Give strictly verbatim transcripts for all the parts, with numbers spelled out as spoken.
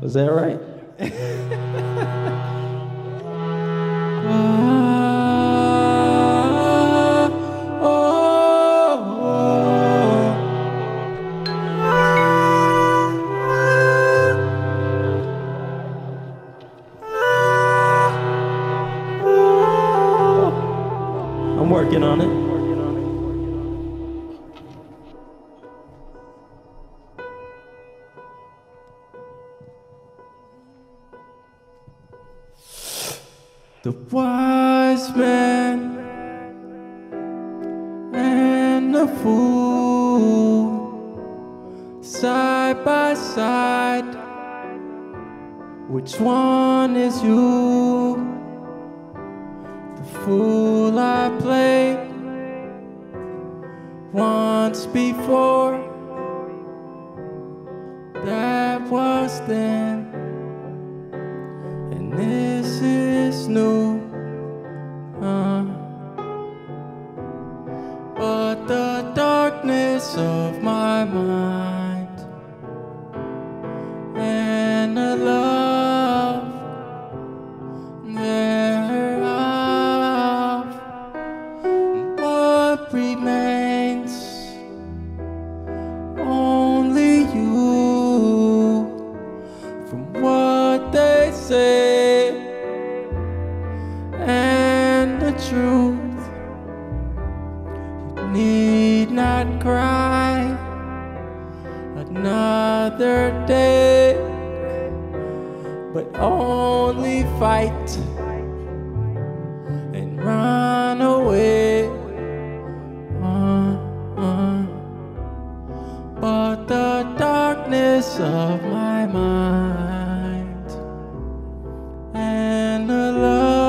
Was that right? I'm working on it. The wise man and the fool, side by side, which one is you? The fool I played once before, that was then, and this is new. Uh, but the darkness of my mind and the love thereof, what remains? Only you. From what they say, truth, you need not cry. Another day, but only fight and run away. uh, uh. But the darkness of my mind and the love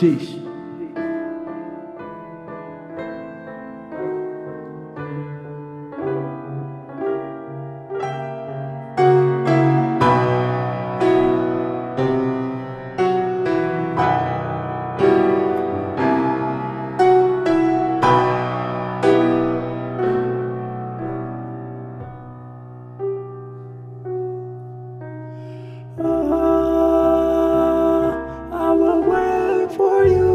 sheesh. Oh, I will wait for you.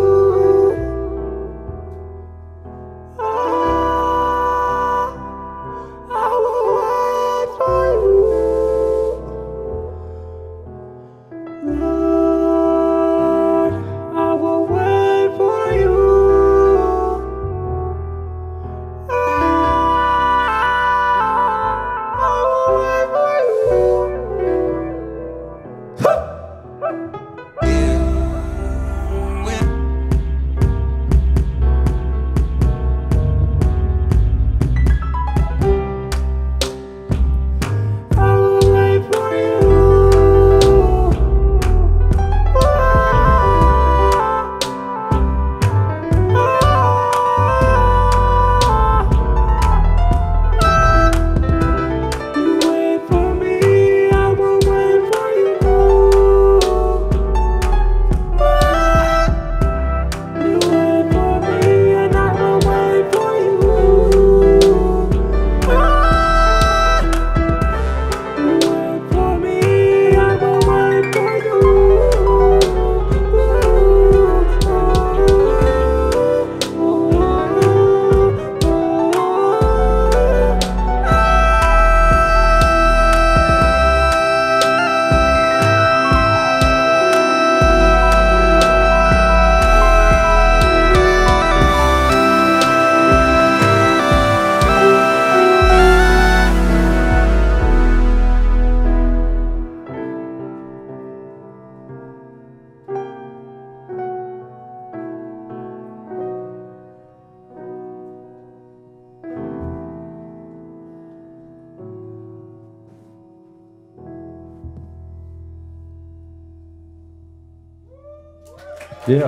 Yeah.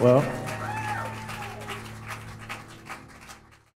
Well.